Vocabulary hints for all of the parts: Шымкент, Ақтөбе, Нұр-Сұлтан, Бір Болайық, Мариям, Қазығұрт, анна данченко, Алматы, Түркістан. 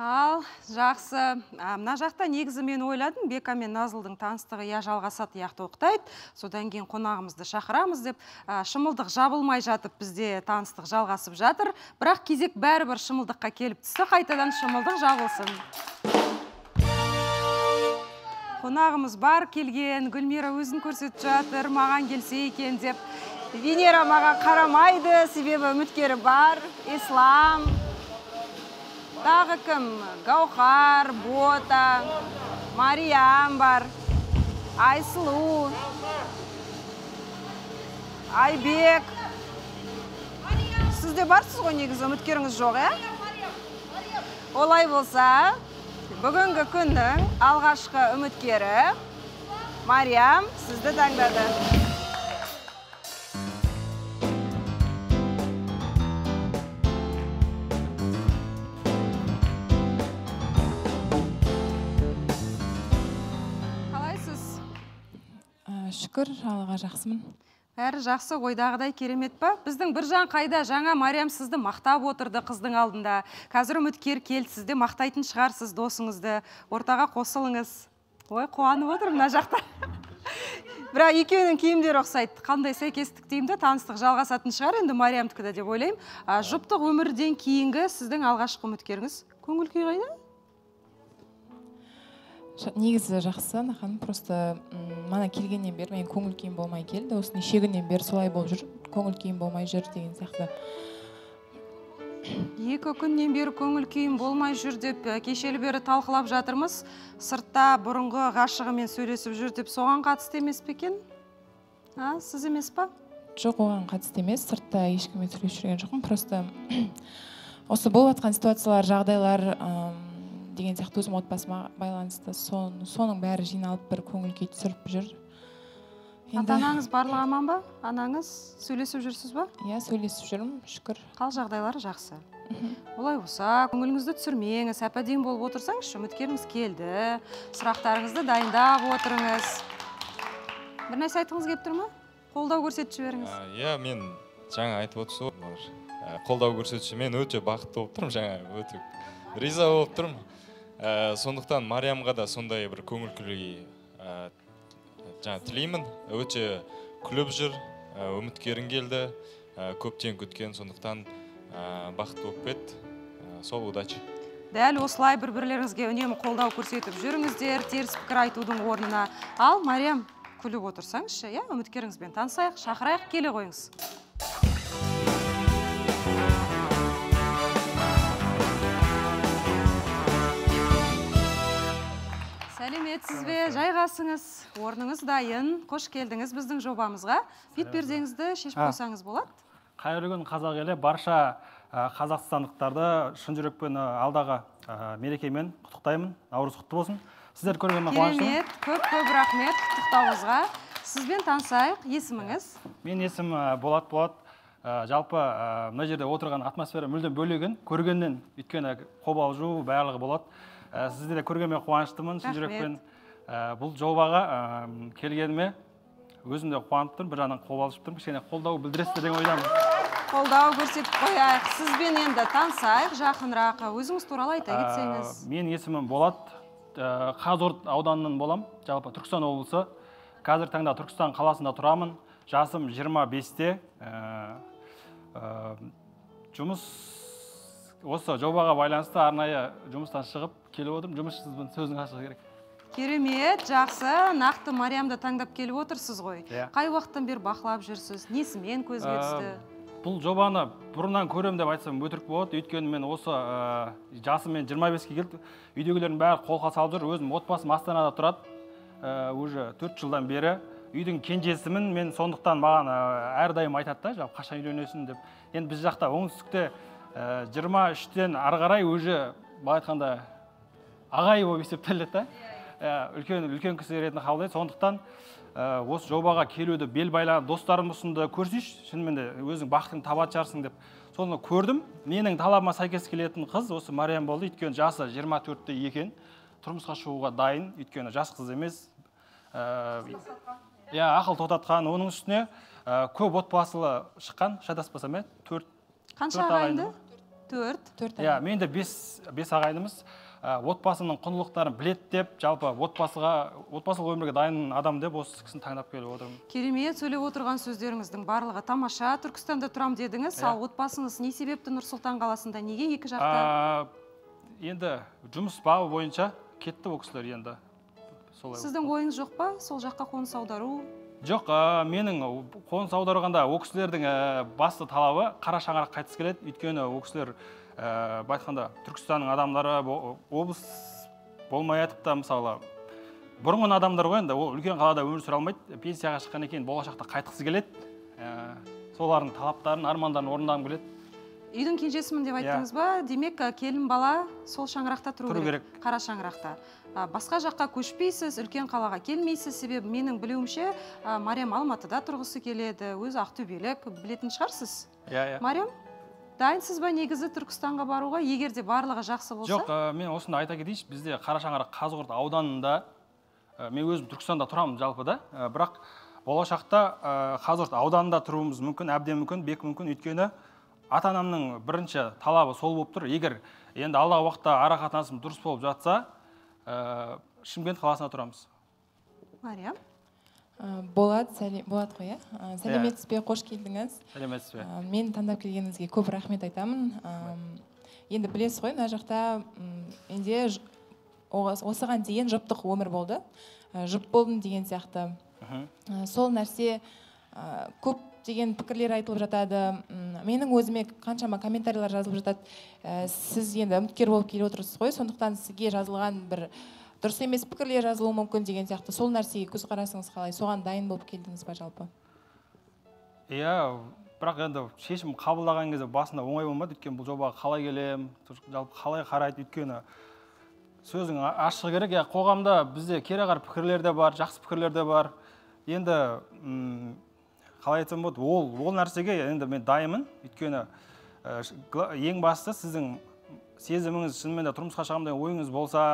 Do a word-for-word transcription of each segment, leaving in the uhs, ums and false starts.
Ал, жақсы. Мына жақта негізі мен ойладым, Бека мен Назылдың таныстығы я жалғасады яқты оқтайды. Содан кейін қонағымызды шақырамыз деп, шымылдық жабылмай жатып, бізде таныстық жалғасып жатыр. Бірақ кезек бәрібір шымылдыққа келіп түсі, қайтадан шымылдық жабылсын. Қонағымыз бар келген, Гүлмира өзін көрсетіп жатыр, маған келсе екен деп. Венера маған қарамайды, себебі үміткері бар, Ислам. Тағы кім? Гаухар, Бота, Мариям бар, Айсылу, Айбек. Сізде барсыз ғой негізі, үміткеріңіз жоқ, ә? Олай болса, бүгінгі күннің алғашқы үміткері Мариям сізді таңдады. Шүкір, алға жақсымын. Әрі жақсы, ойдағыдай керемет па? Біздің Біржан қайда жаңа Мариям сізді мақтап отырды қыздың алдында. Қазір үміткер келді, сізді мақтайтын шығарсыз досыңызды. Ортаға қосылыңыз. Ой, қуанып отырмын мына жақта. Бірақ екеуінің киімдері ұқсайды. Қандай сәйкестік деймді, таныстық жалғасатын шығар енді Мариямдікіде деп ойлаймын. Жұптық өмірден кейінгі сіздің алғашқы үміткеріңіз. Көңіл күй қайда? Негізі жақсы, наханым, просто мана келгеннен бер, мен көңіл күйім болмай келді, осыны шегінен бер солай болып жүр, көңіл күйім болмай жүр деген сияқты. Екі күннен бері көңіл күйім болмай жүр деп, кешелі бері талқылап жатырмыз, сыртта бұрынғы ғашығымен сөйлесіп жүр деп, соған қатысты емес пе екен? А, сіз емес па? Жоқ, оған қатысты емес, сыртта ешкіммен сөйлесіп жүрген жоқпын, просто осы болып жатқан ситуациялар, жағдайлар деген сияқты өзім отбасыма байланысты, соның бәрі жиналып бір көңіл күй түсіріп жүр. Ата-анаңыз барлығы аман ба? Анаңыз сөйлесіп жүрсіз ба? Иә, сөйлесіп жүрмін, шүкір. Қал жағдайлары жақсы. Олай болса, көңіліңізді түсірмеңіз, әпәдейін болып отырсаңыз, үміткеріңіз келді, сұрақтарыңызды дайындап отырыңыз. Бір нәрсе айтыңыз келіп тұр ма? Қолдау көрсетіп жіберіңіз. Иә, мен жаңа айтып отырсыз ғой. Қолдау көрсетіп мен өте бақытты болып тұрмын, жаңа өте риза болып тұрмын. Сондықтан Мариямға да сондай бір көңіл күйге тілеймін. Өте күліп жүр, үміткерің келді, көптен күткен, сондықтан бақытты болып кетті. Сол удача. Дәл осылай бір-бірлеріңізге үнемі қолдау көрсетіп жүріңіздер, теріс пікір айтудың орнына. Ал, Мариям, күліп отырсаңыз, үміткеріңізбен танысайық, шақырайық, келе қойыңыз. Сәлеметсіз бе, жайғасыңыз, орныңыз дайын, қош келдіңіз біздің жобамызға. Бет пердеңізді шешіп қойсаңыз болады. Қайырлы күн қазақ елі, барша қазақстандықтарды шын жүрекпен алдағы мерекемен құттықтаймын, наурыз құтты болсын. Сіздер көргенімді қуаныштымын. Керемет, көп-көп рахмет құттықтауыңызға. Сізбен танысайық, есіміңіз? Мен есім Болат Болат. Жалпы мына жерде отырған атмосфера мүлдем бөлегін, көргеннен өйткені қобалжу барлығы болады. Сізді де көргенме қуаныштымын, шын жүрекпен бұл жобаға келгеніме өзімде қуанып тұрмын, бір жағынан қобалжып тұрмын, кішкене қолдау білдіресіздер деген ойдамын. Қолдау көрсетіп қояйық, сізбен енді танысайық, жақынырақ, өзіңіз туралы айта кетсеңіз. Мен есімім Болат, Қазығұрт ауданынан болам, жалпы Түркістан облысы. Қазір таңда Түркістан қаласында тұрамын, жасым жиырма бесте. Жұмыс осы жобаға байланысты арнайы жұмыстан шығып келіп отырмын. Жұмысшысызбын, сөзің ашығы керек. Керемет, жақсы. Нақты Мариямды таңдап келіп отырсыз ғой. Қай уақыттан бер бақылап жүрсіз? Несімен көзге түсті? Бұл жобаны бұрыннан көрем деп айтсам өтірік болады. Өйткені мен осы жасыммен жиырма беске келді. Үйдегілердің бәрі қолқа салып жүр. Өзім отбасым Астанада тұрады. Уже төрт жылдан бері. Үйдің кенжесімін, мен сондықтан маған әрдайым айтады да, қашан үйленесің деп. Енді біз жақта оңтүстікте жиырма үштен ары қарай уже былай айтқанда ағайы болып есептеледі, үлкен кісілер ретінде қабылдайды. Сондықтан осы жобаға келуді бел байлаған достарым ұсынды, көрсейші, шынымен де өзің бақытыңды табатын шығарсың деп. Соны көрдім, менің талабыма сәйкес келетін қыз осы Мариям болды, өйткені жасы жиырма төртте екен, тұрмысқа шығуға дайын, өйткені жас қыз емес, ақыл тоқтатқан, оның үстіне көп отбасылы шыққан, шатаспасам, төрт. Қанша ағайынды? төрт. төрт. Я, мен де бес, бес ағайлымыз. Отбасының құндылықтарын білет деп, жалпы отбасылық өмірге дайын адам деп осы кісіні таңдап келіп отырмын. Керемет сөйлеп отырған сөздеріңіздің барлығы тамаша. Түркістанда тұрам дедіңіз, ал отбасыңыз не себепті Нұр-Сұлтан қаласында, неге екі жақта? Енді жұмыс бабы бойынша кетті ол кісілер енді. Сіздің ойыңыз жоқ па? Сол жаққа қоныс аудару? Жоқ, менің қоныс аударғанда ол кісілердің басты талабы қара шаңырақ қайтыс келеді, өйткені ол кісілер Байқанда, Түркістанның адамдары облыс болмай атып та, мысалы, бұрынғын адамдар ойында, ол үлкен қалада өмір сүре алмайды, пенсияға шыққан екен, болашақта қайтқысы келеді, солардың талаптарын, армандарын орындағым келеді. Үйдің кенжесімін деп айттыңыз ба? Демек, келін бала сол шаңырақта тұру керек, қара шаңырақта. Басқа жаққа көшпейсіз, үлкен қалаға келмейсіз, себебі менің білеуімше, Мариям Алматыда тұрғысы келеді, өз ақтөбелік, білетін шығарсыз. Мариям? Дайынсыз ба негізі Түркістанға баруға, егер де барлығы жақсы болса? Жоқ, мен осында айта кетейінші, бізде Қарашаңырақ Қазығұрт ауданында, мен өзім Түркістанда тұрамын жалпыда, бірақ болашақта Қазығұрт ауданында тұруымыз мүмкін, әбден мүмкін, бек мүмкін, өйткені ата-анамның бірінші талабы сол болып тұр. Егер енді алдағы уақытта ара қатынасым дұрыс болып жатса, Шымкент қаласына тұрамыз. Мариям? Болат, Болат қой, сәлеметсіз бе, қош келдіңіз. Сәлеметсіз бе. Мен таңдап келгеніңізге көп рахмет айтамын. Енді білесіз ғой, мына жақта менде осыған дейін жұптық өмір болды. Жұп болдым деген сияқты. Сол нәрсе көп деген пікірлер айтылып жатады. Менің өзіме қаншама комментарийлер жазылып жатады. Сіз енді үміткер болып келе отырсыз ғой, сондықтан сізге жазылған бір дұрыс емес пікірлер жазылуы мүмкін деген сияқты. Сол нәрсеге көз қарасыңыз қалай? Соған дайын болып келдіңіз ба жалпы? Иә, бірақ енді шешім қабылдаған кезде басында оңай болмады, өйткені бұл жобаға қалай келем, жалпы қалай қарайды, өйткені сөзің ашық керек. Иә, қоғамда бізде кереғар пікірлер де бар, жақсы пікірлер де бар. Енді қалай айтсам болады, ол ол нәрсеге енді мен дайынмын, өйткені ең бастысы сіздің сезіміңіз, шынымен де тұрмысқа шығам деген ойыңыз болса,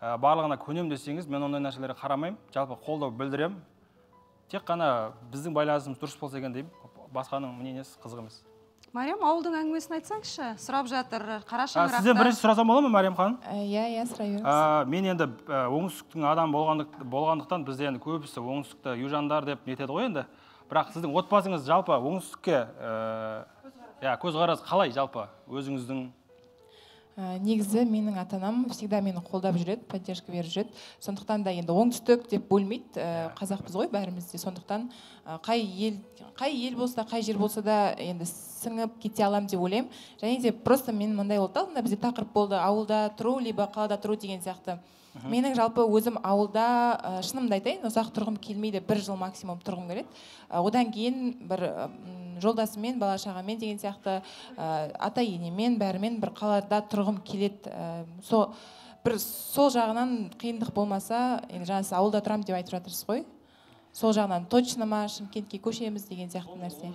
барлығына көнем десеңіз, мен ондай нәрселерге қарамаймын, жалпы қолдау білдірем. Тек қана біздің байланысымыз дұрыс болса екен деймін, басқаның мнениесі қызық емес. Мариям, ауылдың әңгімесін айтсаңызшы, сұрап жатыр, қара шаңырақта. Сізден бірінші сұрасам бола ма, Мариям ханым? Иә, иә, сұрайыңыз. Мен енді оңтүстіктің адам болғандықтан, бізде енді көбісі оңтүстікті южандар деп нетеді ғой енді. Бірақ сіздің отбасыңыз жалпы оңтүстікке көзқарас қалай жалпы өзіңіздің? Негізі менің ата-анам всегда мені қолдап жүреді, поддержка беріп жүреді. Сондықтан да енді оңтүстік деп бөлмейді, қазақпыз ғой бәрімізде. Сондықтан қай ел, қай ел болса, қай жер болса да енді сіңіп кете алам деп ойлаймын. Және де просто мен мындай болды, алдында бізде тақырып болды, ауылда тұру, либо қалада тұру деген сияқты. Менің жалпы өзім ауылда шынымды айтайын, ұзақ тұрғым келмейді, бір жыл максимум тұрғым келеді. Одан кейін бір жолдасымен, бала шағамен деген сияқты, ата енемен, бәрімен бір қалада тұрғым келеді. Сол жағынан қиындық болмаса, жаңасы ауылда тұрам деп айтып жатырсыз ғой. Сол жағынан точно ма, Шымкентке көшеміз деген сияқты нәрсе.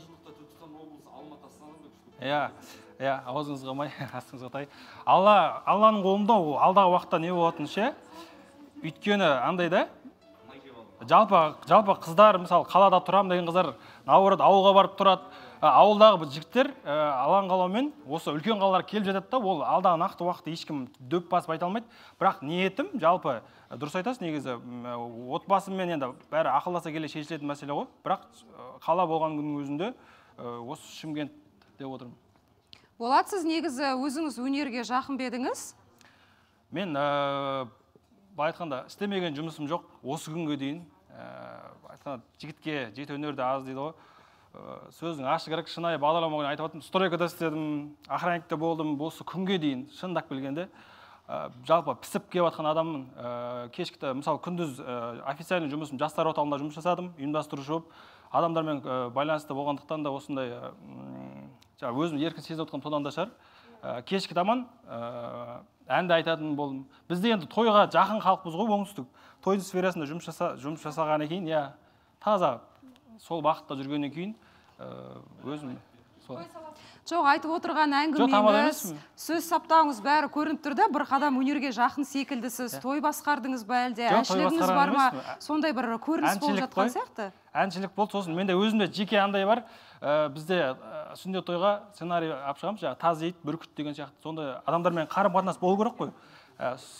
Иә. Иә, ауызыңызға май, астыңызға тай. Алланың қолында алдағы уақытта не болатын ше? Өйткені андай да? Жалпы қыздар, мысалы, қалада тұрам деген қыздар наурыт ауылға барып тұрады. Ауылдағы жігіттер алаң қалаумен осы үлкен қалалар келіп жатады да, ол алдағы нақты уақытта ешкім дөп басып айта алмайды. Бірақ ниетім, жалпы дұрыс айтасыз, негізі отбасыммен енді бәрі ақылдаса келе шешілетін мәселе ғой. Бірақ қала болған күннің өзінде осы Шымкент деп отырмын. Болат, сіз негізі өзіңіз өнерге жақын бедіңіз? Мен айтқанда істемеген жұмысым жоқ, осы күнге дейін. Айтқанда жігітке жеті өнерді аз дейді ғой. Сөздің ашы керек, шынайы бағдарлама ойын айтып отырмын. Стройкада істедім, охранникте болдым, осы күнге дейін шындап білгенде. Жалпы пісіп келіп жатқан адаммын. Кешкіті, мысалы, күндіз официальный жұмысым, жастар орталығында жұмыс жасадым, ұйымдастырушы болып. Адамдармен байланысты болғандықтан да осындай өзім еркін сезіп отырған тодан да шығар. Кешкі таман әнді айтатын болдым. Бізде енді тойға жақын халықпыз ғой, оңтүстік. Тойдың сферасында жұмыс жасағаннан кейін, иә, таза сол бағытта жүргеннен кейін өзім сол. Жоқ, айтып отырған әңгімеңіз, сөз саптауыңыз бәрі көрініп тұрды, бір қадам өнерге жақын секілдісіз, той басқардыңыз ба әлде, әншілігіңіз бар ма, сондай бір көрініс болып жатқан сияқты? Әншілік болды, сосын менде өзімде жеке андай бар, бізде сүнде тойға сценарий апшығамыз, жаңа таз ет, бүркіт деген сияқты, сондай адамдармен қарым қатынас болу керек қой.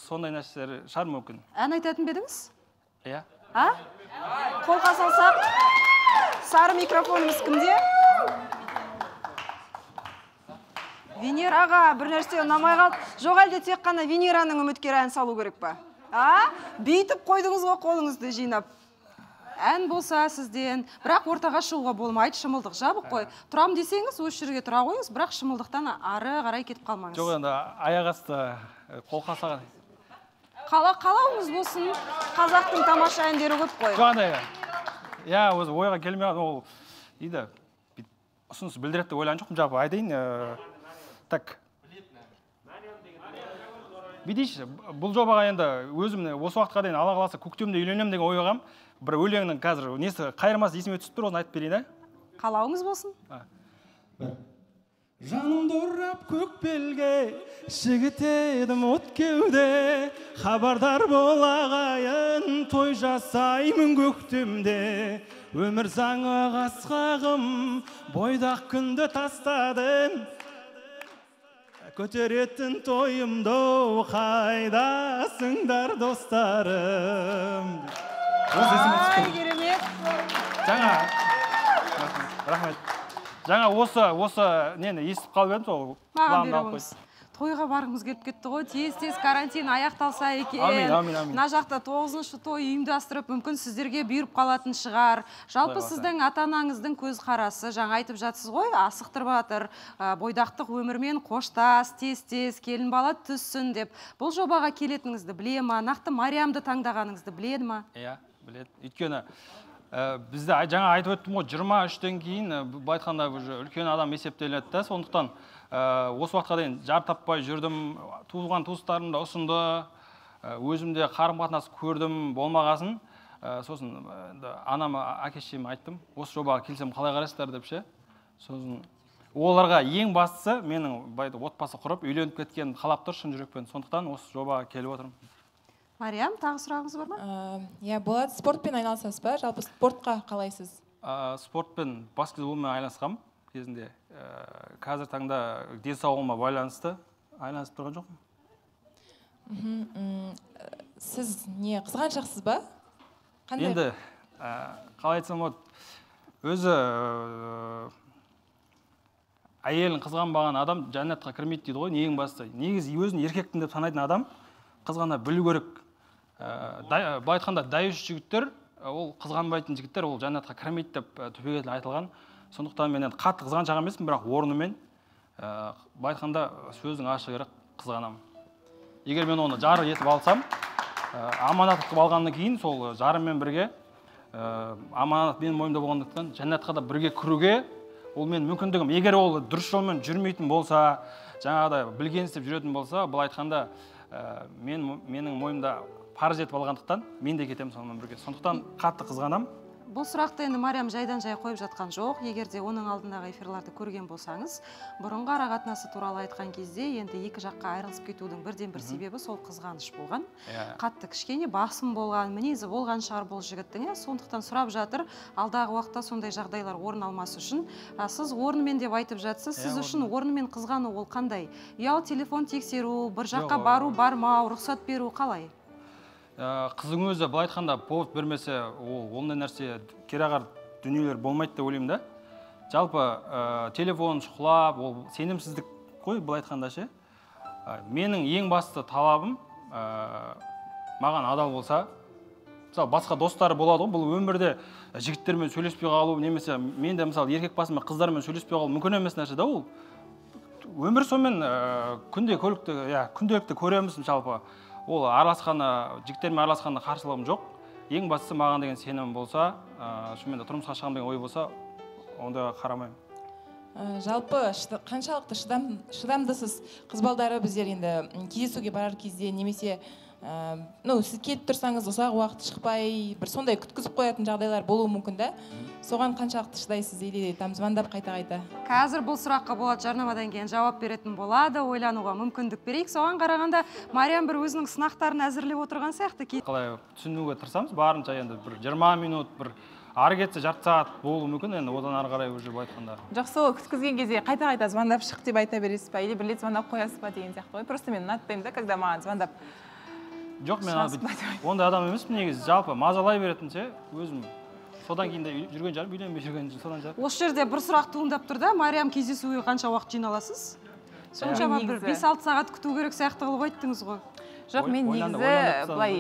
Сондай нәрселер шығар мүмкін. Ән айтатын бедіңіз? Иә. А? Қолқа салсақ. Сары микрофонымыз кімде? Венераға бір нәрсе ұнамай қалды. Жоқ әлде тек қана Венераның үміткері ән салу керек па? А? Бүйтіп қойдыңыз ғой қолыңызды жинап. Ән болса сізден, бірақ ортаға шығуға болмайды, шымылдық жабық қой. Тұрам десеңіз, өз жерге тұра қойыңыз, бірақ шымылдықтан ары қарай кетіп қалмаңыз. Жоқ енді аяқ асты қолқа салған. Қала қалауыңыз болсын, қазақтың тамаша әндері көп қой. Жоқ енді. Я өз ойға келмей қалды, ол дейді. Ұсыныс білдіретті ойлаған жоқпын, жалпы айтайын. Так. Бидейші, бұл жобаға енді өзімді осы уақытқа дейін ала қаласа көктемде үйленем деген ойығам. Бір өлеңнің қазір несі қайырмасы есіме түсіп тұр, осын айтып берейін, ә? Қалауыңыз болсын. Жанымды орап көк белге, жігітедім от кеуде, хабардар бол ағайын, той жасаймын көктемде. Өмір заңы қасқағым, бойдақ күнді тастадым, көтеретін тойымды қайдасыңдар достарым. Ай, керемет! Жаңа, рахмет. Жаңа осы нені естіп қалып едім, ол құлағымды алып қойды. Тойға барғымыз келіп кетті ғой, тез-тез карантин аяқталса екен. Амин, амин, амин. Мына жақта тоғызыншы той ұйымдастырып, мүмкін сіздерге бұйырып қалатын шығар. Жалпы сіздің ата-анаңыздың көз қарасы, жаңа айтып жатсыз ғой, асықтырып жатыр, бойдақтық өмірмен қоштас, тез-тез, келін бала түссін деп. Бұл жобаға келетініңізді біле ма? Нақты Мариямды таңдағаныңызды біледі ма? Иә, біледі. Өйткені бізде жаңа айтып өттім ғой, жиырма үштен кейін былай айтқанда үлкен адам есептеледі де, сондықтан осы уақытқа дейін жар таппай жүрдім, туылған туыстарым да ұсынды, өзімде қарым-қатынас көрдім болмағасын. Сосын анама, әке-шешеме айттым, осы жобаға келсем қалай қарайсыздар деп ше. Сосын оларға ең бастысы менің отбасы құрып, үйленіп кеткенін қалап тұр шын жүрекпен. Сондықтан осы жобаға келіп отырмын. Мариям, тағы сұрағыңыз бар ма? Иә, болады. Спортпен айналысасыз ба? Жалпы спортқа қалайсыз? Спортпен баскетболмен айналысқам кезінде. Қазір таңда денсаулығыма байланысты, айналысып тұрған жоқпын. Сіз не, қызғаншақсыз ба? Енді, қалай айтсам, өзі әйелін қызғанбаған адам жәннатқа кірмейді дейді ғой, негізі басты. Негізі өзін еркектің деп санайтын адам қызғана білу керек. Былай айтқанда, дайыш жігіттер, ол қызғанбайтын жігіттер, ол жәннатқа кірмейді деп түбегейлі айтылған. Сондықтан мен енді қатты қызған жағам емеспін, бірақ орнымен айтқанда сөздің ашы керек қызғанамын. Егер мен оны жары етіп алсам, аманат қылып алғаннан кейін сол жарыммен бірге, аманат менің мойнымда болғандықтан жәннатқа да бірге кіруге ол менің мүмкіндігім. Егер ол дұрыс жолмен жүрмейтін болса, жаңағыдай білгенсіз деп жүретін болса, бұл айтқанда менің мойнымда парыз етіп алғандықтан мен де кетемін сонымен бірге. Сондықтан қатты қызғанамын. Бұл сұрақты енді Мариям жайдан-жай қойып жатқан жоқ. Егерде оның алдындағы эфирларды көрген болсаңыз, бұрынғы арақатынасы туралы айтқан кезде енді екі жаққа айырылысып кетудің бірден-бір себебі сол қызғаныш болған. Қатты кішкене басым болған, мінезі болған шығар бұл жігіттің. Сондықтан сұрап жатыр, алдағы уақытта сондай жағдайлар орын алмасы үшін. Сіз орнымен деп айтып жатсыз, сіз үшін орнымен қызғаны ол қандай? Яу телефон тексеру, бір жаққа бару, бармау, рұқсат беру қалай? Қыздың өзі бұл айтқанда повод бермесе, ол ондай нәрсе керағар дүниелер болмайды да ойлаймын да. Жалпы телефон шұқылап, ол сенімсіздік қой бұл айтқанда ше. Менің ең басты талабым маған адал болса, мысалы басқа достары болады ғой, бұл өмірде жігіттермен сөйлеспей қалу, немесе мен де мысалы еркек басыма қыздармен сөйлеспей қалу мүмкін емес нәрсе да ол. Өмір сонымен күнделікті көреміз жалпы. Ол араласқаны, жігіттермен араласқаны қарсылығым жоқ. Ең бастысы маған деген сенім болса, шынымен тұрмысқа шығам деген ой болса, онда қарамаймын. Жалпы, қаншалықты шыдамдысыз қызбалдары біздер енді кездесуге барар кезде, немесе сіз кетіп тұрсаңыз, ұзақ уақыт шықпай, бір сондай күткізіп қоятын жағдайлар болуы мүмкін да? Соған қаншалықты шыдайсыз еле там звондап қайта-қайта? Қазір бұл сұраққа болады, жарнамадан кейін жауап беретін болады, ойлануға мүмкіндік берейік. Соған қарағанда Мариям бір өзінің сынақтарын әзірлеп отырған сияқты. Қалай түсінуге тырысамыз, барынша енді бір жиырма минут, бір ары кетсе жарты сағат болуы мүмкін, енді одан ары қарай уже айтқанда. Жақсы, ол күткізген кезде қайта-қайта звондап шық деп айта бересіз ба, или бір рет звондап қоясыз ба деген сияқты ғой. Просто мен ұнатпаймын да, когда маған звондап. Жоқ, мен ондай адам емеспін негізі, жалпы мазалай беретінше өзім. Содан кейін де жүрген жарым, үйленбей жүрген содан жарым. Осы жерде бір сұрақ туындап тұр да, Мариям, кездесуге қанша уақыт жиналасыз? Соншама бір бес алты сағат күту керек сияқты қылып айттыңыз ғой. Жоқ, мен негізі былай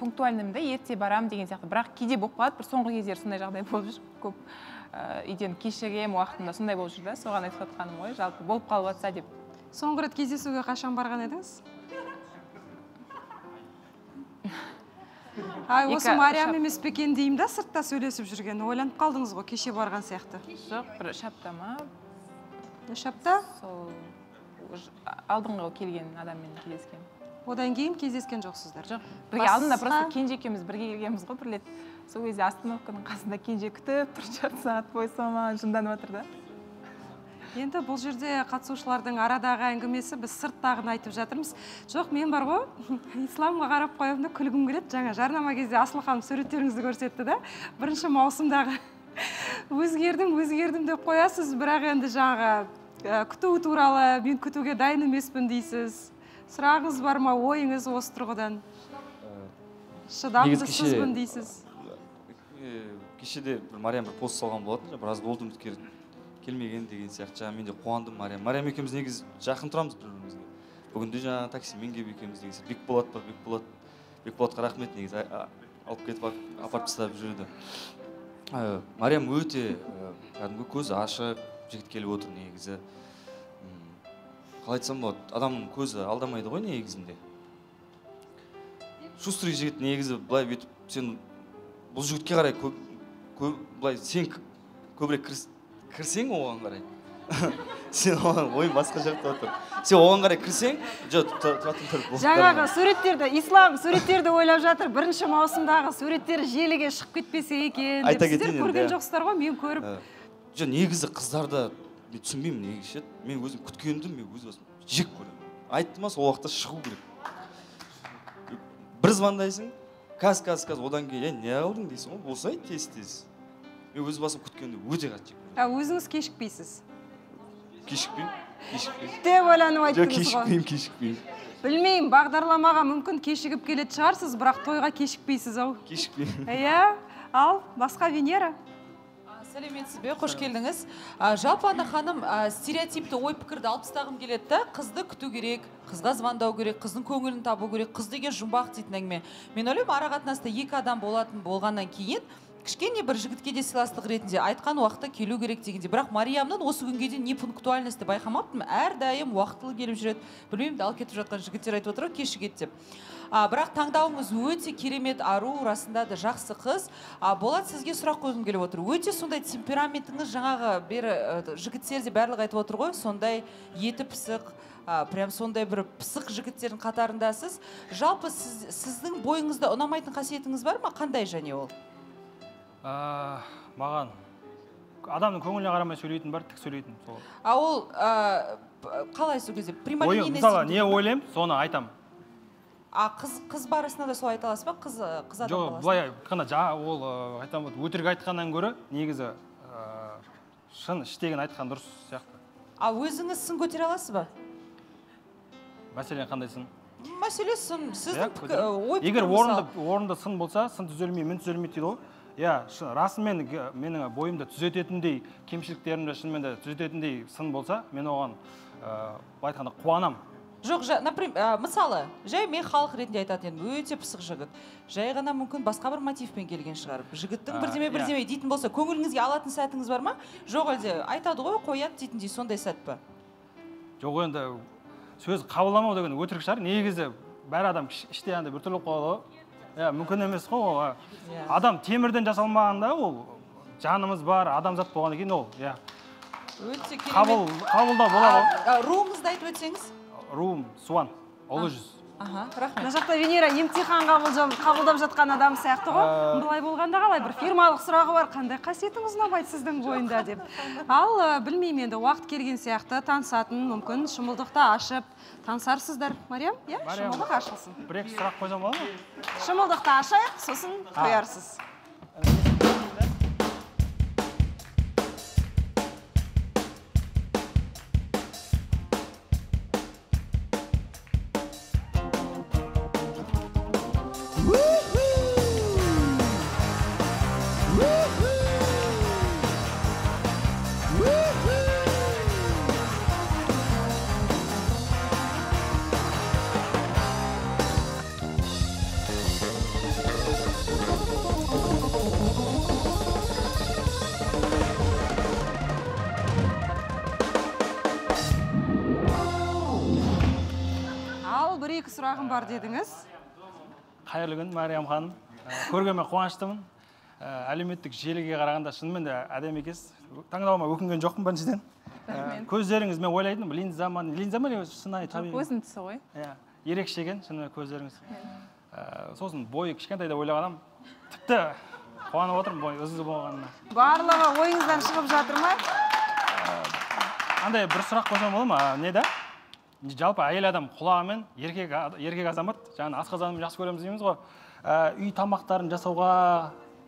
пунктуальнымда ерте барам деген сияқты, бірақ кейде болып қалады, бір соңғы кездері сондай жағдай болып жүр, көп үйден кешігем уақытында сондай болып жүр да, соған айтып жатқаным ғой, жалпы болып қалып жатса деп. Соңғы рет кездесуге қашан барған едіңіз? Ай, осы Мариям емес пекен дейім да, сыртта сөйлесіп жүрген, ойланып қалдыңыз ғой, кеше барған сияқты. Жоқ, бір шапта ма? Шапта? Сол алдыңғы келген адаммен кездескен. Одан кейін кездескен жоқсыздар? Жоқ, бірге алдында просто кенжекеміз, бірге келгеніміз ғой, бір лет. Сол кезде остановканың қасында кенже күтіп, бір жарты сағат бойы маған жынданып отыр да. Енді бұл жерде қатысушылардың арадағы әңгімесі біз сырттағын айтып жатырмыз. Жоқ, мен бар ғой, исламға қарап қойымды күлгім келеді. Жаңа жарнама кезде Асыл ханым суреттеріңізді көрсетті да, бірінші маусымдағы өзгердім, өзгердім деп қоясыз, бірақ енді жаңа күту туралы мен күтуге дайын емеспін дейсіз. Сұрағыңыз бар ма, ойыңыз осы тұрғыдан? Шыдамдысызбын дейсіз. Кешеде Мариям бір пост салған болатын, біраз болдым өткердім. Келмеген деген сияқты, жаңа мен де қуандым Мариям. Мариям екеуміз негіз жақын тұрамыз бір-бірімізге. Бүгінде жаңа такси мен кеп екеуміз деген сияқты. Бекболат бар, Бекболат. Бекболатқа рахмет негіз, алып кетіп апарып тастап жүреді. Мариям өте кәдімгі көзі ашық, жігіт келіп отыр негізі. Қалай айтсам болады, адамның көзі алдамайды ғой негізінде. Шустрый жігіт негізі былай өйтіп, сен бұл жігітке қарай былай сен көбірек кірсең оған қарай, сен оған ойын басқа жақта отыр. Сен оған қарай кірсең, жаңағы суреттерді, ислам суреттерді ойлап жатыр, бірінші маусымдағы суреттері желіге шығып кетпесе екен. Айта кетейін енді. Сіздер көрген жоқсыздар ғой, мен көріп. Жоқ, негізі қыздарда, мен түсінбеймін негізі, мен өзім күткенімді, мен өз басым жек көремін. Айттым ас, ол уақытта шығу керек. Бір звондайсың, каз-каз-каз, одан кейін, не алдың дейсің, ол болса тез-тез. Мен өз басым күткенімді өте қатты жек. А өзіңіз кешікпейсіз? Кешікпейм, кешікпейм. Деп ойланып айттыңыз ғой. Кешікпейм, кешікпейм. Білмеймін, бағдарламаға мүмкін кешігіп келет шығарсыз, бірақ тойға кешікпейсіз ау. Кешікпейм. Иә, ал, басқа Венера. Сәлеметсіз бе, қош келдіңіз. Жалпы Ана ханым, стереотипті ой пікірді алып тастағым келеді. Қызды күту керек, қызға звондау керек, қыздың көңілін табу керек, қыз деген жұмбақ дейтін әңгіме. Мен ойлаймын, ара қатынаста екі адам болатын болғаннан кейін кішкене бір жігітке де сыйластық ретінде айтқан уақытта келу керек дегенде. Бірақ Мариямның осы күнге дейін не пунктуальності байқамаппын, әрдайым уақытылы келіп жүреді. Білмеймін, далып кетіп жатқан жігіттер айтып отыр, кешігеді деп. Бірақ таңдауыңыз өте керемет, ару, расында да жақсы қыз. Болат, сізге сұрақ қойғым келіп отыр. Өте сондай темпераментіңіз жаңағы бері жігіттерде барлығы айтып отыр ғой, сондай еті пысық, прям сондай бір пысық жігіттердің қатарындасыз. Жалпы сіздің бойыңызда ұнамайтын қасиетіңіз бар ма? Қандай және ол? Маған адамның көңіліне қарамай сөйлейтін бар, тік сөйлейтін. А ол қалай сөйлесе? Мысалы, не ойлаймын, соны айтам. А қыз барысына да сол айта аласыз ба? Қыз адам қаласыз? Жоқ, былай айтқанда, ол айтам, өтірік айтқаннан көрі, негізі шын іштегін айтқан дұрыс сияқты. А өзіңіз сын көтере аласыз ба? Мәселен қандай сын? Мәселе сын, сіздің ой пікірі мысалы. Егер орында сын болса, сын түзелмей, мін түзелмей дейді ғой. Я, расымен менің бойымда түзететіндей, кемшіліктерімді шынымен де түзететіндей сын болса, мен оған айтқанда қуанам. Жоқ, мысалы, жай мен халық ретінде айтатын едім, өте пысық жігіт. Жай ғана мүмкін басқа бір мотивпен келген шығар. Жігіттің бірдеме-бірдеме дейтін болса, көңіліңізге алатын сәтіңіз бар ма? Жоқ, әлде айтады ғой, қояды дейтіндей сондай сәт па? Жоқ, енді сөз қабылдамау деген өтірік шығар. Негізі бәрі адам іште бір түрлі қояды. Мүмкін емес қой, адам темірден жасалмағанда ол жанымыз бар, адамзат болған екен ол. Қабылда болады. Руымызды айтып өтсеңіз? Руым, Суан, ұлы жүз. Мына жақта Венера емтихан қабылдап жатқан адам сияқты ғой. Былай болғанда қалай, бір фирмалық сұрағы бар, қандай қасиетіңіз ұнамайды сіздің бойында деп. Ал білмеймін енді, уақыт келген сияқты танысатын мүмкін, шымылдықты ашып, танысарсыздар, Мариям? Шымылдық ашылсын. Бір-екі сұрақ қойсам болады ма? Шымылдықты ашайық, сосын қоярсыз. Ал бір екі сұрағым бар дедіңіз. Қайырлы күн, Мариям ханым. Көргеніме қуаныштымын. Әлеуметтік желіге қарағанда шынымен де әдемі екесіз. Таңдауыма өкінген жоқпын біріншіден. Көздеріңіз мен ойлайтыным, линза ма, линза ма шынайы табиғи. Көзінің түсі ғой. Иә, ерекше екен шынымен көздеріңіз. Сосын бойы кішкентай да ойлағаным, тіпті қуанып отырмын бойы ұзын болғанына. Барлығы ойыңыздан шығып жатыр ма? Андай бір сұрақ қойсам болады ма? Не да? Жалпы әйел адам құлағымен еркек еркек азамат, жаңа асқазанымды жақсы көреміз дейміз ғой. Үй тамақтарын жасауға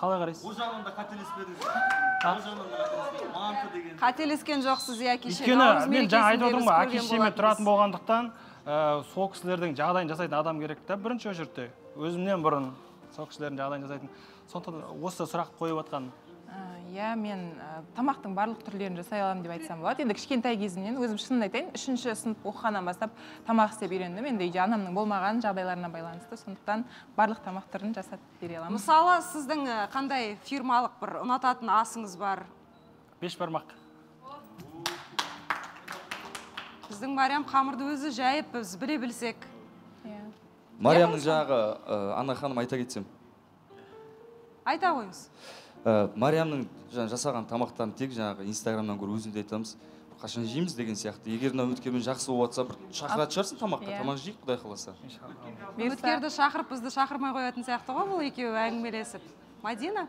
қалай қарайсыз? Ол жағында қателеспедіңіз. Қателескен жоқсыз я кеше. Өйткені мен жаңа айтып отырмын ғой, әке-шешеме тұратын болғандықтан, сол кісілердің жағдайын жасайтын адам керек деп бірінші өшірді. Өзімнен бұрын сол кісілердің жағдайын жасайтын. Сондықтан осы сұрақ қойып отқан. Иә, мен тамақтың барлық түрлерін жасай аламын деп айтсам болады. Енді кішкентай кезімнен өзім шынын айтайын, үшінші сынып оқығаннан бастап тамақ істеп үйрендім. Енді үйде анамның болмаған жағдайларына байланысты, сондықтан барлық тамақтарын жасап бере аламын. Мысалы, сіздің қандай фирмалық бір ұнататын асыңыз бар? Беш бармақ. Біздің Мариям қамырды өзі жайып, біз біле білсек. Мариямның жағы Анна ханым айта кетсем. Айта қойыңыз. Мариямның жасаған тамақтарын тек жаңағы инстаграмнан көріп өзімді айтамыз, қашан жейміз деген сияқты. Егер үміткермен жақсы болып жатса, бір шақыратын шығарсың тамаққа, тамақ жейік, құдай қаласа. Үміткерді шақырып, бізді шақырмай қоятын сияқты ғой бұл екеуі әңгімелесіп. Мадина?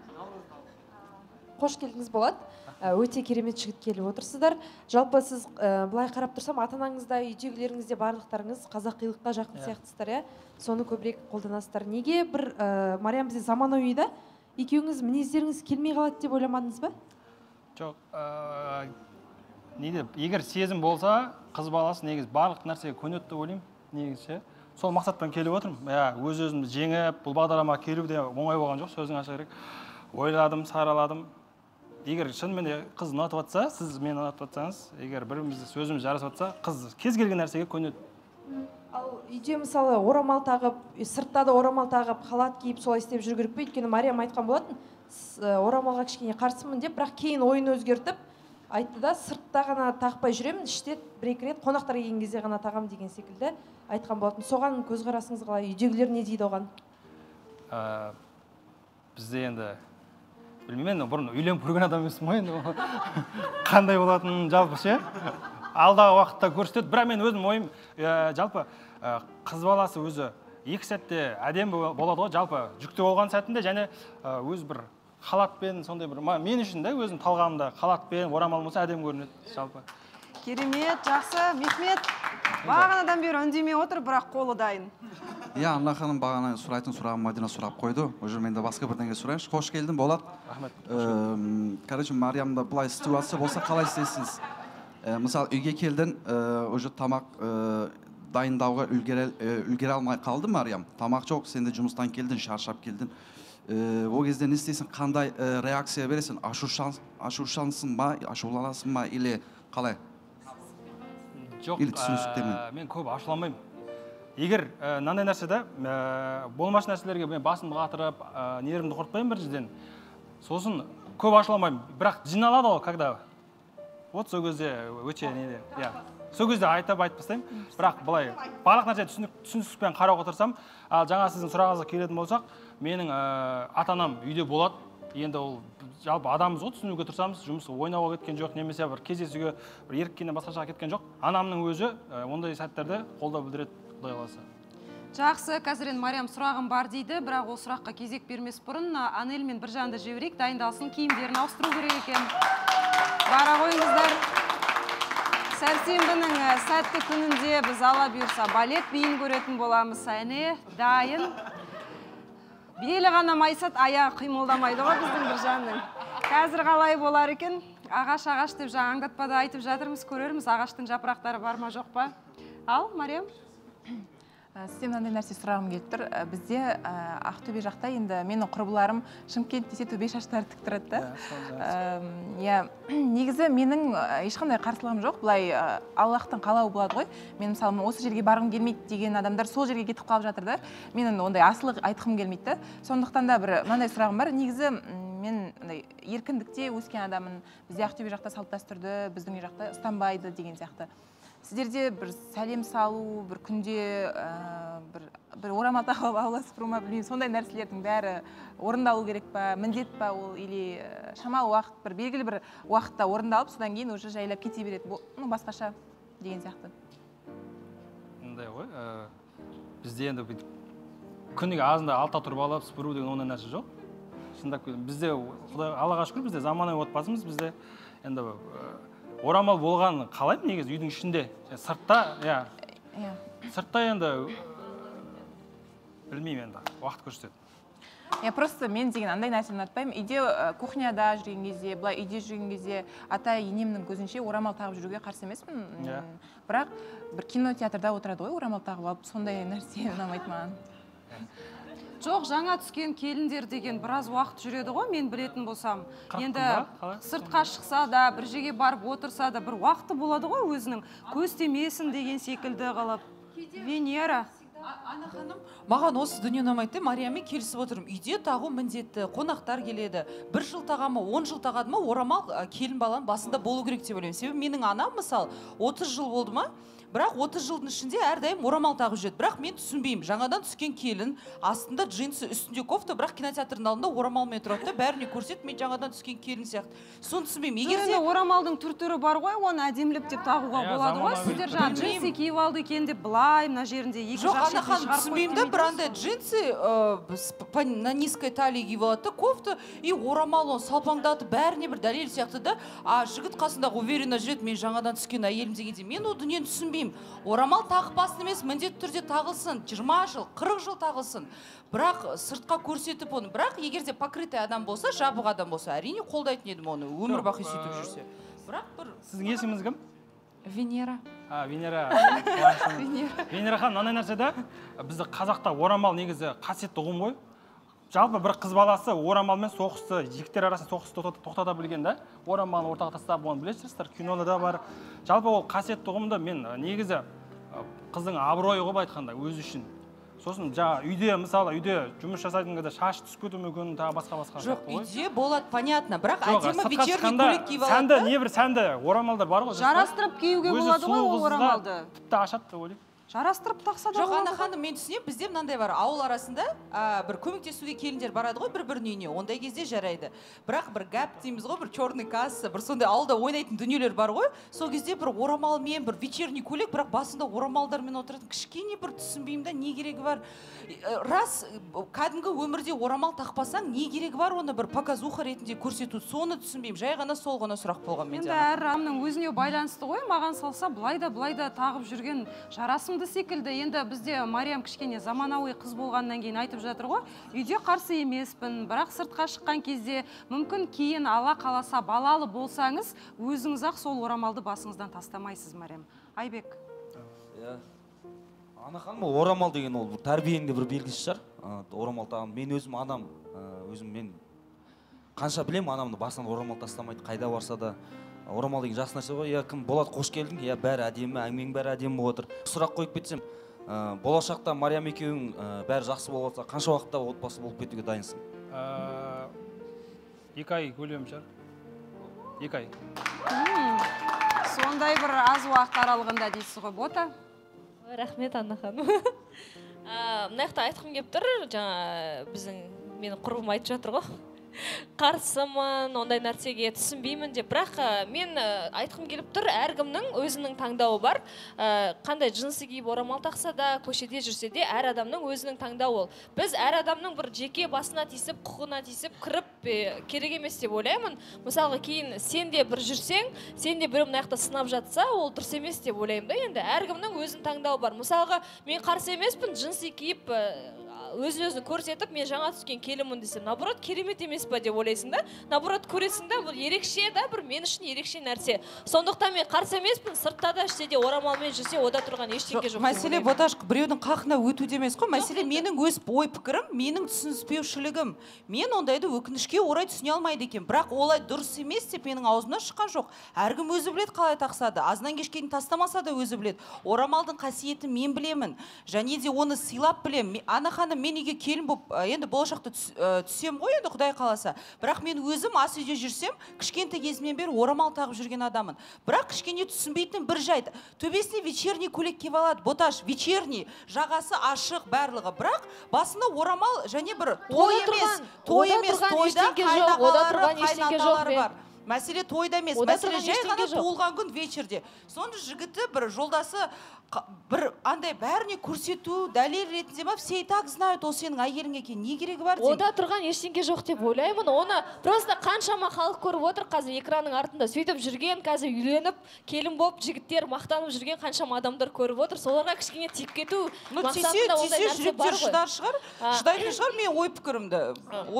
Қош келдіңіз Болат. Өте керемет жігіт келіп отырсыздар. Жалпы сіз былай қарап тұрсам, ата-анаңызда, үйдегілеріңізде барлықтарыңыз қазақилыққа жақын сияқтысыздар, иә? Соны көбірек қолданасыздар. Неге бір Мариям бізде заманауи да? Екеуіңіз мінездеріңіз келмей қалады деп ойламадыңыз ба? Жоқ, егер сезім болса, қыз баласы негіз барлық нәрсеге көнеді деп ойлаймын, негізше. Сол мақсаттан келіп отырмын. Өз-өзімді жеңіп, бұл бағдарлама келіп де оңай болған жоқ, сөзің ашық керек. Ойладым, сараладым. Егер шынымен қыз ұнатып жатса, сіз мені ұнатып жатсаңыз, егер бірімізді сөзіміз жарасып жатса, қыз кез келген нәрсеге көнеді. Ал үйде мысалы орамал тағып, сыртта да орамал тағып, халат киіп солай істеп жүру керек пе? Өйткені Мариям айтқан болатын, орамалға кішкене қарсымын деп, бірақ кейін ойын өзгертіп айтты да, сыртта ғана тақпай жүремін, іште бір-екі рет қонақтар келген кезде ғана тағам деген секілді айтқан болатын. Соған көзқарасыңыз қалай? Үйдегілер не дейді оған? Бізде енді білмеймін, бұрын үйленіп көрген адам емеспін ғой енді. Қандай болатынын жалпы ше? Алдағы уақытта көрсетеді, бірақ мен өзім ойым, жалпы қыз баласы өзі екі сәтте әдемі болады ғой, жалпы жүкті болған сәтінде, және өз бір халатпен, сондай бір, мен үшін де өзім талғамымда халатпен, орамалым болса әдемі көрінеді жалпы. Керемет, жақсы, Мехмет, бағанадан бері үндемей отыр, бірақ қолы дайын. Иә, Анна ханым бағана сұрайтын сұрағын Мадина сұрап қойды. Уже мен де басқа бірдеңе сұрайыншы. Қош келдім, Болат. Рахмет. Короче, Мариямда былай ситуация болса қалай істейсіз? Мысалы, үйге келдің, уже тамақ дайындауға үлгере алмай қалды, Мариям. Тамақ жоқ, сен де жұмыстан келдің, шаршап келдің. Ол кезде не істейсің, қандай реакция бересің? Ашушансың ба, ашуланасың ба, или қалай? Жоқ, мен көп ашуланбаймын. Егер мынандай нәрседе, болмашы нәрселерге мен басымды қатырып, нервімді құртпаймын біріншіден. Сосын көп ашуланбаймын, бірақ жиналады ғой, когда вот сол кезде өте неде, сол кезде айтып айтып бастаймын, бірақ былай барлық нәрсе түсіністікпен қарауға тұрсам, жаңа сіздің сұрағыңызға келетін болсақ, менің ата-анам үйде болады, енді ол жалпы адамымыз ғой, түсінуге тұрсамыз, жұмысқа ойнауға кеткен жоқ, немесе бір кездесуге бір еріккеннен басқаша кеткен жоқ, анамның өзі ондай сәттерде қолдау білдіреді, құдай қаласа. Жақсы, қазір енді Мариям сұрағым бар дейді, бірақ ол сұраққа кезек бермес бұрын, Анель мен Біржанды жіберейік, дайындалсын, киімдерін ауыстыру керек екен. Бара қойыңыздар. Сәрсенбінің сәтті күнінде біз алла бұйырса балет биін көретін боламыз. Әне, дайын. Белі ғана майсат, аяғы қимылдамайды ғой біздің Біржанның. Қазір қалай болар екен? Ағаш-ағаш деп жаңаңдатпада айтып жатырмыз, көрерміз, ағаштың жапырақтары бар ма, жоқ па? Ал, Мариям? Сізден мынандай нәрсе сұрағым келіп тұр. Бізде Ақтөбе жақта енді менің құрбыларым Шымкент десе төбе шаштары тік тұрады да. Негізі менің ешқандай қарсылығым жоқ. Бұлай Аллахтың қалауы болады ғой. Мен мысалы осы жерге барғым келмейді деген адамдар сол жерге кетіп қалып жатырдар. Менің ондай асылық айтқым келмейді. Сондықтан да бір мынандай сұрағым бар. Негізі мен еркіндікте өскен адамын бізде Ақтөбе жақта салт дәстүрді, біздің жақта ұстанбайды деген сияқты. сіздерде бір сәлем салу, бір күнде бір орамата ауласып тұрума білмеймін. Сондай нәрселердің бәрі орындалу керек па, міндет па ол, или шамалы уақыт бір белгілі бір уақытта орындалып, содан кейін уже жайлап кете береді. Ну, басқаша деген сияқты. Мындай ғой, бізде енді күніге азында алта тұрып алып сыпыру деген ондай нәрсе жоқ. Шындап келген. Бізде Аллаға шүкір, бізде заманауи отбасымыз, бізде енді орамал болғанын қалаймын негізі үйдің ішінде. Сыртта, иә. Сыртта енді білмеймін енді, уақыт көрсетеді. Я просто мен деген андай нәрсені ұнатпаймын. Үйде кухняда жүрген кезде, былай үйде жүрген кезде ата енемнің көзінше орамал тағып жүруге қарсы емеспін. Бірақ бір кинотеатрда отырады ғой, орамал тағып алып, сондай нәрсе ұнамайды маған. Жоқ, жаңа түскен келіндер деген біраз уақыт жүреді ғой, мен білетін болсам. Енді сыртқа шықса да, бір жерге барып отырса да, бір уақыты болады ғой өзінің. Көз тимесін деген секілді қылып. Венера. Ана ханым, маған осы дүние ұнамайды, Мариямен келісіп отырмын. Үйде тағу міндетті, қонақтар келеді. Бір жыл тағамы, он жыл тағады ма, орамал келін баланың басында болу керек деп ойлаймын. Себебі менің анам, мысалы, отыз жыл болды ма? Бірақ отыз жылдың ішінде әрдайым орамал тағып жүреді. Бірақ мен түсінбеймін. Жаңадан түскен келін, астында джинсы, үстінде кофта, бірақ кинотеатрдың алдында орамалмен тұрады да, бәріне көрсетіп, мен жаңадан түскен келін сияқты. Соны түсінбеймін. Егер де орамалдың түр-түрі бар ғой, оны әдемілеп деп тағуға болады ғой. Сіздер жаңа джинсы киіп алды екен деп былай мына жерінде екі жақ шешіп түсінбеймін де, бір андай джинсы на низкой талии киіп алады, кофта и орамал салпаңдатып бәріне бір дәлел сияқты да, а жігіт қасындағы уверенно жүреді, мен жаңадан түскен әйелім дегенде мен ол дүниені түсінбеймін. Орамал тағып басын емес, міндетті түрде тағылсын, жиырма жыл, қырық жыл тағылсын, бірақ сыртқа көрсетіп оны, бірақ егерде покрытый адам болса, жабық адам болса, әрине қолдайтын едім оны, өмір бақи сөйтіп жүрсе. Сіздің есіміңіз кім? Венера. Венера. Венера хан, мынандай нәрседе, бізді қазақта орамал негізі қасиетті ұғым ғой. Жалпы бір қыз баласы орамалмен соғысты, жігіттер арасын соғысты тоқтата білген де, орамалын ортаға тастап оны білесіздер, кинода да бар. Жалпы ол қасиетті ұғымды мен негізі қыздың абыройы қылып айтқанда өзі үшін. Сосын жаңа үйде, мысалы, үйде жұмыс жасайтын кезде шаш түсіп кетуі мүмкін, тағы басқа-басқа. Жоқ, үйде болады, понятно, бірақ әдемі вечерний көйлек киіп алады. Сәнді, не бір сәнді орамалдар бар ғой. Жарастырып киюге болады ғой ол орамалды. Тіпті ашады деп ойлаймын. Жарастырып тақса да болады. Жоқ, Ана ханым, мен түсінем, бізде мынандай бар. Ауыл арасында бір көмектесуге келіндер барады ғой бір-бірінің үйіне. Ондай кезде жарайды. Бірақ бір гәп дейміз ғой, бір черный касса, бір сондай ауылда ойнайтын дүниелер бар ғой. Сол кезде бір орамалмен, бір вечерний көйлек, бірақ басында орамалдармен отыратын кішкене бір түсінбеймін да, не керегі бар. Рас кәдімгі өмірде орамал тақпасаң, не керегі бар оны бір показуха ретінде көрсету, соны түсінбеймін. Жай ғана сол ғана сұрақ болған мен. Енді әр адамның өзіне байланысты ғой, маған салса былай да былай да тағып жүрген жарасым секілді. Енді бізде Мариям кішкене заманауи қыз болғаннан кейін айтып жатыр ғой, үйде қарсы емеспін, бірақ сыртқа шыққан кезде мүмкін кейін Алла қаласа балалы болсаңыз, өзіңіз ақ сол орамалды басыңыздан тастамайсыз. Мариям. Айбек. Ана ханым, орамал деген ол тәрбиенің бір белгісі шығар. Орамал тағам, мен өзім адам, өзім мен қанша білемін, анамды басынан орамал тастамайды, қайда барса да. Орамал деген жақсы нәрсе ғой, кім болады, қош келдің, бәрі әдемі, әңгімең бәрі әдемі болып отыр. Сұрақ қойып кетсем, болашақта Мариям екеуің бәрі жақсы болып отса, қанша уақытта отбасы болып кетуге дайынсың? Екі ай көлемі шығар. Екі ай. Сондай бір аз уақыт аралығында дейсіз ғой, бота. Рахмет, Анна ханым. Мына жақта айтқым келіп тұр, жаңа біздің мені құрбым айтып жатыр ғой. Қарсымын, ондай нәрсеге түсінбеймін деп, бірақ мен айтқым келіп тұр, әркімнің өзінің таңдауы бар. Қандай джинсы киіп орамал тақса да, көшеде жүрсе де, әр адамның өзінің таңдауы ол. Біз әр адамның бір жеке басына тиісіп, құқына тиісіп, кіріп керек емес деп ойлаймын. Мысалы, кейін сен де бір жүрсең, сен де біреу мына жақта сынап жатса, ол дұрыс емес деп ойлаймын да. Енді әркімнің өзінің таңдауы бар. Мысалға, мен қарсы емеспін, джинсы киіп өзін-өзін көрсетіп, мен жаңа түскен келімін десем, наоборот, керемет емес па деп ойлайсың да, наоборот, көресің да, бұл ерекше да, бір мен үшін ерекше нәрсе. Сондықтан мен қарсы емеспін, сыртта да іште де орамалмен жүрсе, ода тұрған ештеңе жоқ. Мәселе боташық, біреудің қақына өту демес қой, мәселе менің өз ой пікірім, менің түсініспеушілігім. Мен ондайды өкінішке орай түсіне алмайды екен, бірақ олай дұрыс емес деп менің аузымнан шыққан жоқ. Әркім өзі біледі қалай тақсады, азынан кешкейін тастамаса да өзі біледі. Орамалдың қасиетін мен білемін, және де оны сыйлап білемін. Ана ханым, мен үйге келін болып, енді болашақта түсем ғой, енді Құдай қаласа. Бірақ мен өзім ас үйде жүрсем, кішкентай кезімнен бері орамал тағып жүрген адамын. Бірақ кішкене түсінбейтін бір жайт. Төбесіне вечерний көйлек киіп алады, боташ, вечерний, жағасы ашық, барлығы. Бірақ басына орамал және бір той емес, той емес, тойда қайнағалары, қайнаталары бар. Мәселе тойда емес, мәселе жай ғана туылған күн вечерде. Сонда жігіті бір жолдасы бір андай бәріне көрсету, дәлел ретінде бап, все и так знают, ол сенің әйеліңе екен, не керегі бар дейін? Ода тұрған ештеңке жоқ деп ойлаймын, оны просто қаншама халық көріп отыр қазір экранның артында, сөйтіп жүрген, қазір үйленіп, келін болып, жігіттер мақтанып жүрген қаншама адамдар көріп отыр, соларға кішкене тиіп кету мақсатында ондай нәрсе бар ғой. Шыдар шығар, шыдайтын шығар, мен ой пікірімді.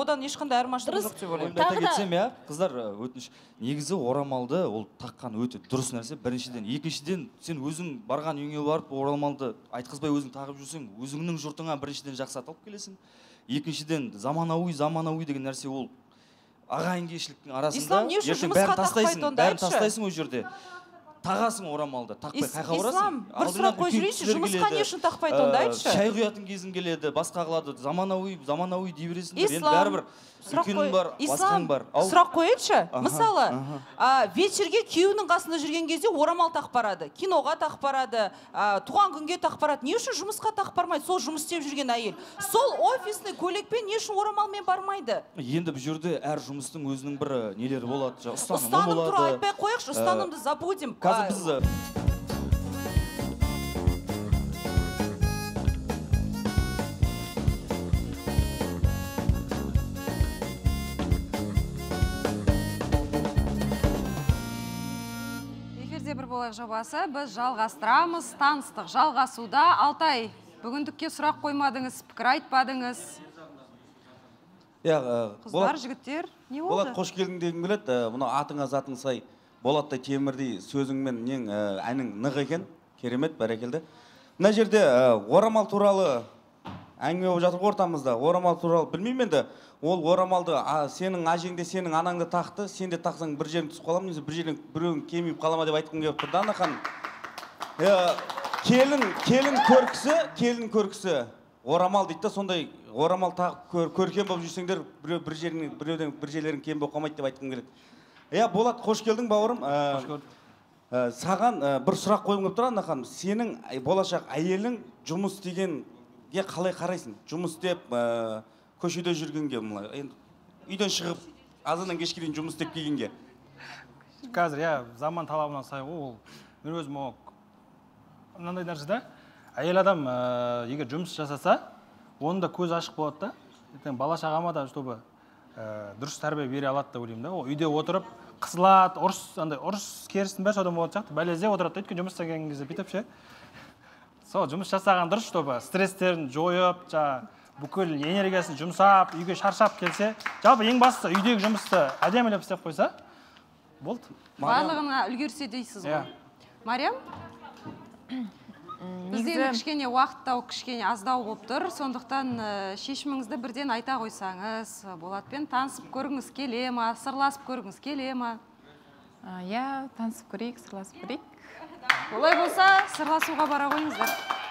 Одан ешқандай айырмашылық жоқ деп ойлаймын. Айта кетсем, иә, қыздар, өтініш. Негізі орамалды ол таққан өте дұрыс нәрсе. Біріншіден, екіншіден, сен өзің барған үйіңе барып орамалды айтқызбай өзің тағып жүрсең, өзіңнің жұртыңа біріншіден жақсы аталып келесің. Екіншіден, заманауи, заманауи деген нәрсе ол ағайын-кешіліктің арасында. Ертең бәрін тастайсың, бәрін тастайсың ол жерде. Тағасың орамалды, тақпай қайқа орасың. Бір сұрақ қой жүрейші, жұмысқа не үшін тақпайды онда айтшы? Шай құятын кезің келеді, басқа қылады, заманауи, заманауи дей бересіңдер. Енді бәрібір үлкенің бар, басқаң бар. Сұрақ қой етші. Мысалы, вечерге күйеуінің қасында жүрген кезде орамал тақпарады, киноға тақпарады, туған күнге тақпарады. Не үшін жұмысқа тақпармайды? Сол жұмыс істеп жүрген әйел. Сол офисный көйлекпен не үшін орамалмен бармайды? Енді бұл жерде әр жұмыстың өзінің бір нелері болады. Ұстаным туралы айтпай қояйықшы, ұстанымды забудем. Қазір біз... Эфирде бір болайық жобасы, біз жалғастырамыз, таныстық, жалғасуда. Алтай, бүгіндікке сұрақ қоймадыңыз, пікір айтпадыңыз. Қыздар, жігіттер, не болды? Болат, қош келдің деген білет, бұны атыңа затың сай. Болаттай темірдей сөзіңмен нең әнің нық екен, керемет, бәрекелді. Мына жерде орамал туралы әңгіме болып жатыр ортамызда. Орамал туралы білмеймін енді, ол орамалды сенің әжеңде, сенің анаңды тақты, сен де тақсаң бір жерің түсіп қаламын, бір жерің біреуің кемейіп қалама деп айтқым келіп тұр. Дана ханым, келін, келін көркісі, келін көркісі орамал дейді де, сондай орамал тағып көркем болып жүрсеңдер, бір жерің, біреуден бір жерлерің кем болып қалмайды деп айтқым келеді. Иә, Болат, қош келдің, бауырым. Саған бір сұрақ қойым көп тұр, Анна ханым. Сенің болашақ әйелің жұмыс дегенге қалай қарайсың? Жұмыс деп көшеде жүргенге, үйден шығып, азаннан кешке дейін жұмыс деп келгенге. Қазір, иә, заман талабына сай ғой, ол мен өзім ол мынандай нәрседе. Әйел адам егер жұмыс жасаса, оның да көз ашық болады да. Ертең бала шағама да чтобы дұрыс тәрбие бере алады да ойлаймын да. Ол үйде отырып қысылады, ұрыс, андай ұрыс керістің бәрі содан болатын сияқты. Бәлезе отырады да, өйткені жұмыс жасаған кезде бүйтіп ше. Сол жұмыс жасаған дұрыс, чтобы стресстерін жойып, бүкіл энергиясын жұмсап, үйге шаршап келсе, жалпы ең бастысы үйдегі жұмысты әдемілеп істеп қойса, болды. Барлығына үлгерсе дейсіз ғой. Мариям, бізден кішкене уақыттау, кішкене аздау болып тұр, сондықтан шешіміңізді бірден айта қойсаңыз, Болатпен танысып көріңіз келе ма, сырласып көріңіз келе ма? Иә, танысып көрейік, сырласып көрейік. Олай болса, сырласуға бара қойыңыздар.